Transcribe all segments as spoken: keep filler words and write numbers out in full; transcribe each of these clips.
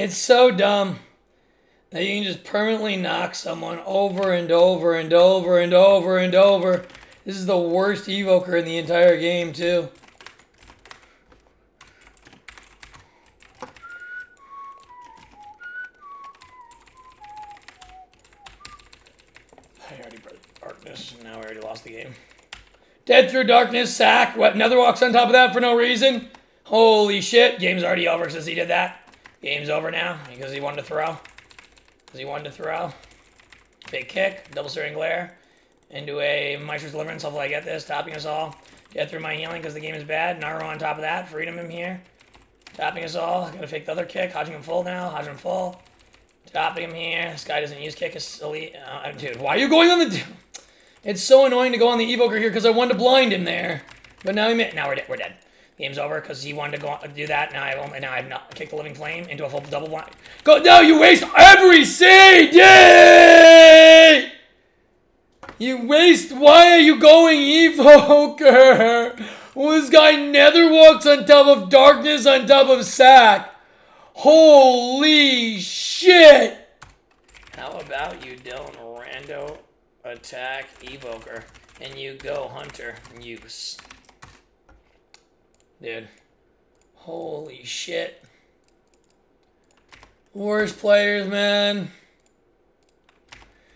It's so dumb that you can just permanently knock someone over and over and over and over and over. This is the worst evoker in the entire game, too. I already broke darkness, and now we already lost the game. Dead through darkness, sack, what, Nether walks on top of that for no reason? Holy shit, game's already over since he did that. Game's over now, because he wanted to throw. Because he wanted to throw. Big kick, double searing glare. Into a Meister's Deliverance, hopefully I get this, topping us all. Get through my healing, because the game is bad. Naru on top of that, freedom him here. Topping us all, gonna fake the other kick, hodging him full now, hodging him full. Topping him here, this guy doesn't use kick, his elite. Uh, dude, why are you going on the... It's so annoying to go on the evoker here because I wanted to blind him there, but now he made, now we're dead. We're dead. Game's over because he wanted to go do that. Now I only now I've not kicked the living flame into a full double blind. Go no, you waste every C D. You waste. Why are you going evoker? Well, this guy nether walks on top of darkness on top of sack. Holy shit! How about you, Dylan Rando? Attack evoker and you go hunter use, dude. Holy shit, worst players, man.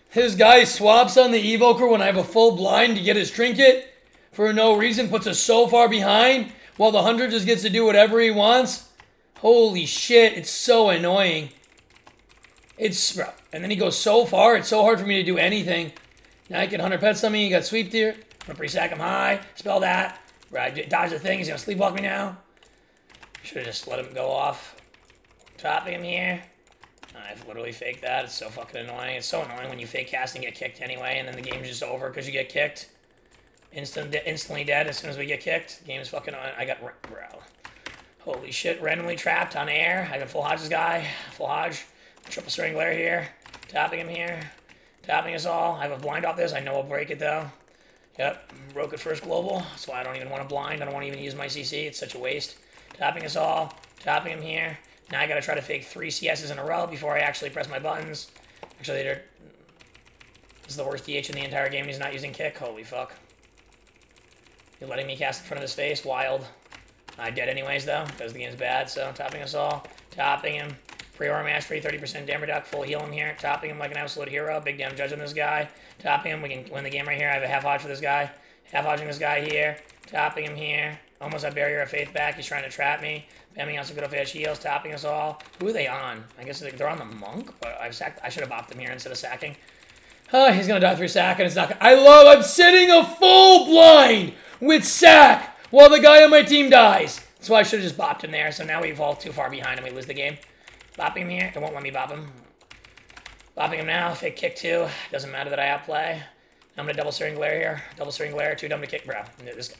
His guy swaps on the evoker when I have a full blind to get his trinket for no reason, puts us so far behind while the hunter just gets to do whatever he wants. Holy shit, it's so annoying. It's and then he goes so far, it's so hard for me to do anything. Now he can hunter pets on me, he got sweep here. I'm gonna pre-sack him high, spell that. Right, dodge the thing, he's gonna sleepwalk me now. Should've just let him go off. Dropping him here. I've literally faked that, it's so fucking annoying. It's so annoying when you fake cast and get kicked anyway, and then the game's just over because you get kicked. Instant, de instantly dead as soon as we get kicked. The game is fucking on. I got, bro. Holy shit, randomly trapped on air. I can full hodge this guy, full hodge. Triple string glare here. Tapping him here. Tapping us all. I have a blind off this. I know I'll break it though. Yep. Broke it first global. That's why I don't even want to blind. I don't want to even use my C C. It's such a waste. Tapping us all. Tapping him here. Now I got to try to fake three C Ss in a row before I actually press my buttons. Actually, they're... This is the worst D H in the entire game. He's not using kick. Holy fuck. You're letting me cast in front of his face. Wild. I'm dead anyways though, because the game's bad. So tapping us all. Tapping him. Pre-aura mastery, thirty percent damage reduction, full heal him here. Topping him like an absolute hero. Big damn judge on this guy. Topping him, we can win the game right here. I have a half hodge for this guy. Half hodging this guy here. Topping him here. Almost a barrier of faith back. He's trying to trap me. Bamming out some good old fast heals. Topping us all. Who are they on? I guess they're on the monk, but I've sacked. I should have bopped him here instead of sacking. Oh, he's gonna die through sack, and it's not. I love. I'm sitting a full blind with sack while the guy on my team dies. That's why I should have just bopped him there. So now we've all too far behind, and we lose the game. Bopping him here. It won't let me bop him. Bopping him now. Fake kick two. Doesn't matter that I outplay. I'm going to double steering glare here. Double steering glare. Too dumb to kick. Bro. This guy.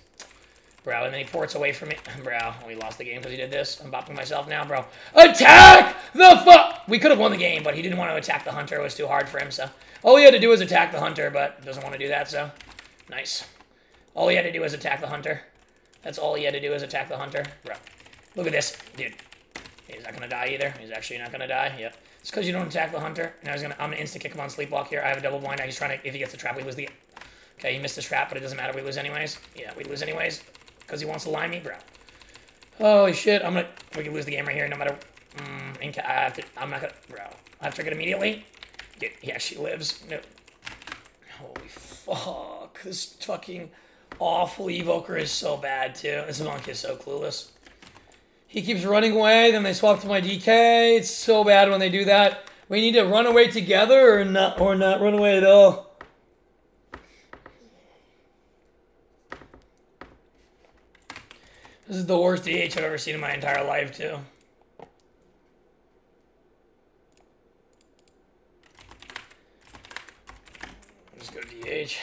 Bro. And then he ports away from me. Bro. We lost the game because he did this. I'm bopping myself now, bro. Attack the fuck. We could have won the game, but he didn't want to attack the hunter. It was too hard for him, so. All he had to do was attack the hunter, but doesn't want to do that, so. Nice. All he had to do was attack the hunter. That's all he had to do is attack the hunter. Bro. Look at this. Dude. He's not gonna die either. He's actually not gonna die. Yep. It's because you don't attack the hunter. And I was gonna, I'm gonna instant kick him on sleepwalk here. I have a double blind. Now he's trying to. If he gets the trap, we lose the. Okay, he missed the trap, but it doesn't matter. We lose anyways. Yeah, we lose anyways because he wants to line me, bro. Holy shit! I'm gonna. We can lose the game right here, no matter. Um, I have to. I'm not gonna, bro. I have to get immediately. Dude, yeah, she lives. No. Holy fuck! This fucking awful evoker is so bad too. This monk is so clueless. He keeps running away, then they swap to my D K. It's so bad when they do that. We need to run away together or not, or not run away at all. This is the worst D H I've ever seen in my entire life, too. Let's go D H.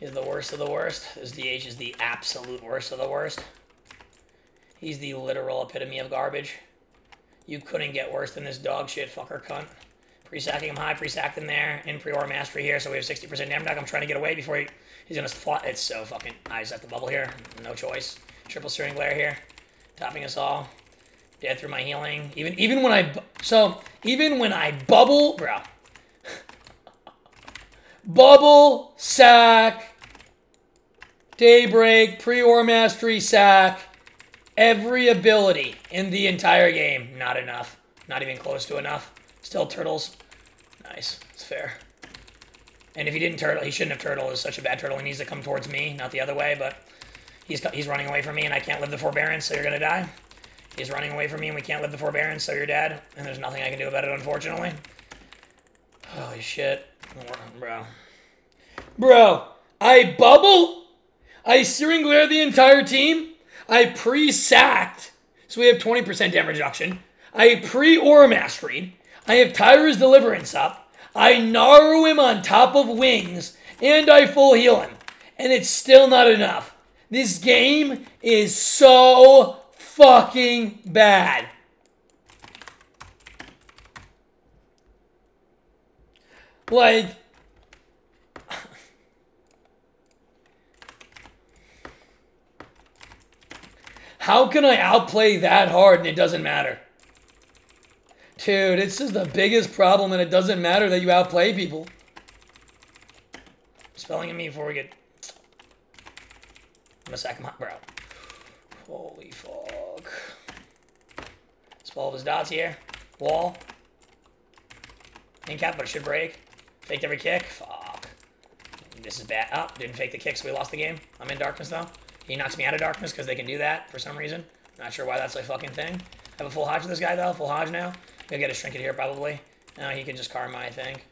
He's the worst of the worst. This D H is the absolute worst of the worst. He's the literal epitome of garbage. You couldn't get worse than this dog shit fucker cunt. Pre-sacking him high, pre-sacked him there. In pre-aura mastery here, so we have sixty percent damage. I'm trying to get away before he, he's going to fly. It's so fucking... I set the bubble here. No choice. Triple Searing Glare here, topping us all. Dead through my healing. Even even when I... So, even when I bubble... Bro. Bubble, sack, Daybreak, Prior Mastery, sack. Every ability in the entire game. Not enough. Not even close to enough. Still turtles. Nice. It's fair. And if he didn't turtle, he shouldn't have turtled. He's such a bad turtle. He needs to come towards me, not the other way, but he's, he's running away from me, and I can't live the forbearance, so you're going to die. He's running away from me, and we can't live the forbearance, so you're dead. And there's nothing I can do about it, unfortunately. Holy shit. Bro. Bro, I bubble? I Searing Glare the entire team? I pre-sacked, so we have twenty percent damage reduction. I pre-Aura Mastery. I have Tyra's Deliverance up. I Naru him on top of wings, and I full heal him. And it's still not enough. This game is so fucking bad. Like... How can I outplay that hard and it doesn't matter? Dude, it's just the biggest problem and it doesn't matter that you outplay people. Spelling at me before we get... I'm gonna sack him up, bro. Holy fuck. Spell all of his dots here. Wall. Incap, but it should break. Faked every kick. Fuck. This is bad. Oh, didn't fake the kick, so we lost the game. I'm in darkness, though. He knocks me out of darkness because they can do that for some reason. Not sure why that's a fucking thing. I have a full Hodge for this guy, though. Full Hodge now. He'll get a Trinket here, probably. No, he can just Karma, I think.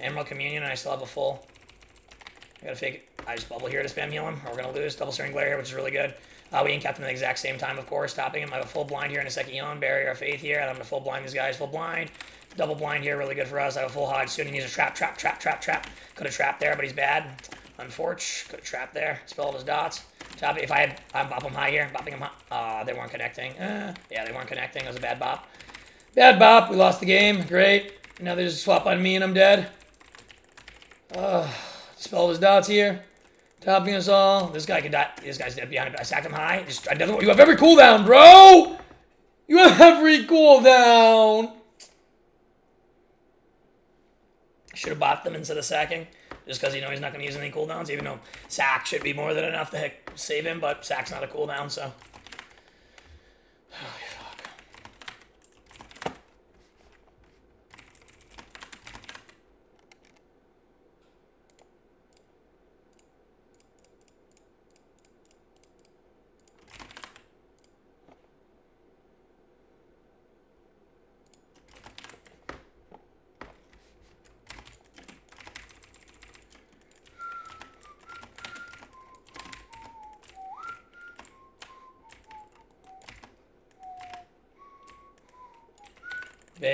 Emerald Communion, and I still have a full. I gotta fake it. I just bubble here to spam heal him, or we're gonna lose. Double Searing Glare here, which is really good. Uh, we incapped him at the exact same time, of course, stopping him. I have a full blind here and a second healing. Barrier of Faith here, and I'm gonna full blind these guys. Full blind. Double blind here, really good for us. I have a full Hodge soon. He needs a trap, trap, trap, trap, trap. Could have trapped there, but he's bad. Unforge. Could have trapped there. Spell all his dots. Top, if I had, I bop them high here, bopping them high. Uh, they weren't connecting. Uh, yeah, they weren't connecting. It was a bad bop. Bad bop. We lost the game. Great. Now they just swap on me and I'm dead. Uh, spell his dots here. Topping us all. This guy could die. This guy's dead behind it. I sacked him high. Just another one. You have every cooldown, bro! You have every cooldown! Should have bopped them instead of sacking. Just because you know he's not going to use any cooldowns, even though sack should be more than enough to heck save him, but sack's not a cooldown, so. Holy fuck.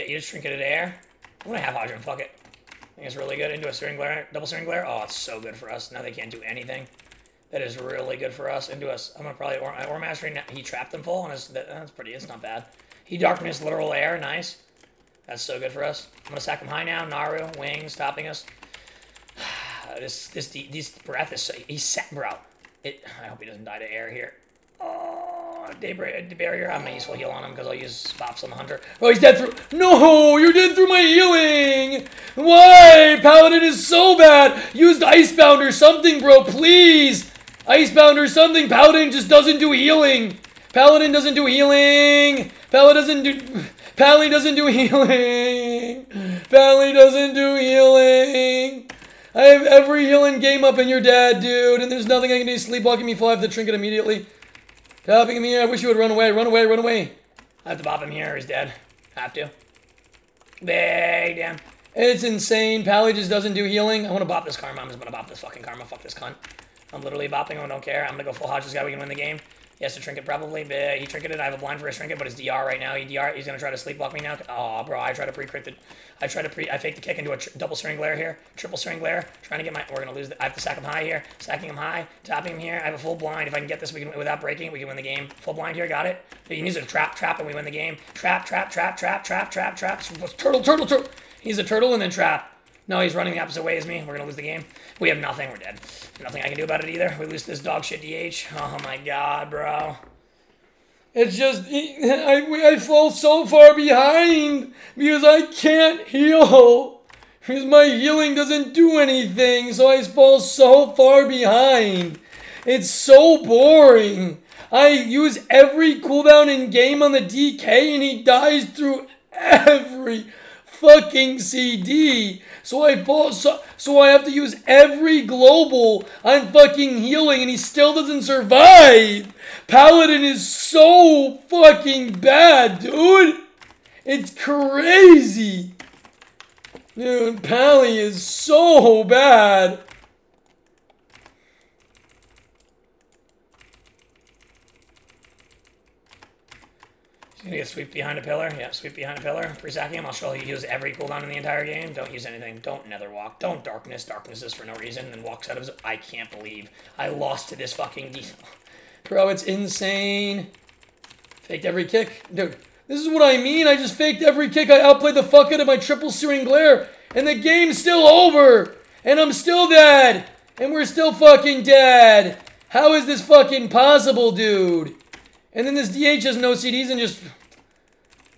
You just Trinket it air. I'm gonna have Hodgem, fuck it. I think it's really good. Into a Searing Glare, double Searing Glare. Oh, it's so good for us. Now they can't do anything. That is really good for us. Into us. I'm gonna probably or, or Mastery. He trapped them full, and it's, that, that's pretty. It's not bad. He Darkness, literal air. Nice. That's so good for us. I'm gonna sack him high now. Naru, wings, stopping us. this, this, these breath is. So, he's set, bro. It. I hope he doesn't die to air here. Oh. Daybreak barrier. I'm gonna use full heal on him because I'll use bops on the hunter. Oh, he's dead through. No, you're dead through my healing. Why? Paladin is so bad. Used Icebound or something, bro. Please, Icebound or something. Paladin just doesn't do healing. Paladin doesn't do healing. Paladin doesn't do. Paladin doesn't do healing. Paladin doesn't do healing. I have every healing game up and you're dead, dude. And there's nothing I can do. Sleepwalking me full. I have the Trinket immediately. Helping him here. I wish you would run away. Run away. Run away. I have to bop him here. He's dead. Have to. Bang. Damn. It's insane. Pally just doesn't do healing. I want to bop this Karma. I'm just going to bop this fucking Karma. Fuck this cunt. I'm literally bopping him. I don't care. I'm going to go full Hodge. This guy. We can win the game. He has to Trinket probably. He Trinketed. I have a blind for his Trinket, but it's D R right now. He D R. He's going to try to sleepwalk me now. Oh, bro. I try to pre-crit the... I try to pre... I fake the kick into a double Searing Glare here. Triple Searing Glare. Trying to get my... We're going to lose... The, I have to sack him high here. Sacking him high. Topping him here. I have a full blind. If I can get this we can, without breaking, we can win the game. Full blind here. Got it. He needs a trap. Trap and we win the game. Trap. Trap. Trap. Trap. Trap. Trap. Trap. Turtle. Turtle. Turtle. He's a turtle and then trap. No, he's running the opposite way as me. We're gonna lose the game. We have nothing. We're dead. Nothing I can do about it either. We lose this dog shit D H. Oh my god, bro. It's just, I, I fall so far behind because I can't heal. Because my healing doesn't do anything, so I fall so far behind. It's so boring. I use every cooldown in game on the D K and he dies through every fucking C D. So I fall so, so I have to use every global on fucking healing and he still doesn't survive. Paladin is so fucking bad, dude. It's crazy. Dude, Pally is so bad. Gonna get sweep behind a pillar. Yeah, sweep behind a pillar. Pre-sacking him. I'll show you use every cooldown in the entire game. Don't use anything. Don't nether walk. Don't darkness. Darkness is for no reason. And then walks out of his... I can't believe I lost to this fucking diesel. Bro, it's insane. Faked every kick. Dude, this is what I mean. I just faked every kick. I outplayed the fuck out of my triple searing glare. And the game's still over. And I'm still dead. And we're still fucking dead. How is this fucking possible, dude? And then this D H has no C Ds and just...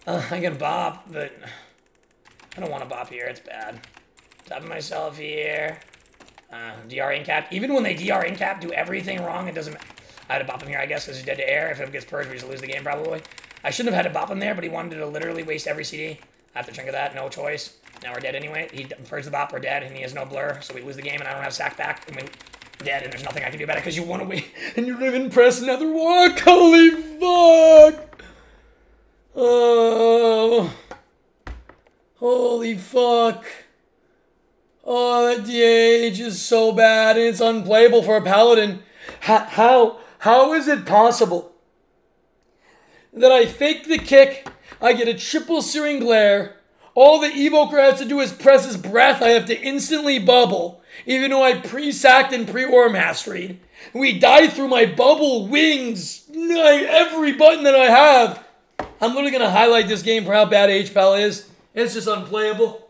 Uh, I can bop, but... I don't want to bop here. It's bad. Top myself here. Uh, D R incap. Even when they D R incap, do everything wrong, it doesn't... I had to bop him here, I guess, because he's dead to air. If it gets purged, we just lose the game, probably. I shouldn't have had to bop him there, but he wanted to literally waste every C D. I have to chunk of that. No choice. Now we're dead anyway. He purged the bop. We're dead, and he has no blur, so we lose the game, and I don't have sack back. And we... dead, and there's nothing I can do about it because you want to wait and you don't even press another walk. Holy fuck! Oh, holy fuck! Oh, that D H is so bad and it's unplayable for a paladin. How how, how is it possible that I fake the kick? I get a triple searing glare. All the evoker has to do is press his breath. I have to instantly bubble, even though I pre-sacked and pre-aura masteried. We die through my bubble wings. I, every button that I have. I'm literally going to highlight this game for how bad H P A L is. It's just unplayable.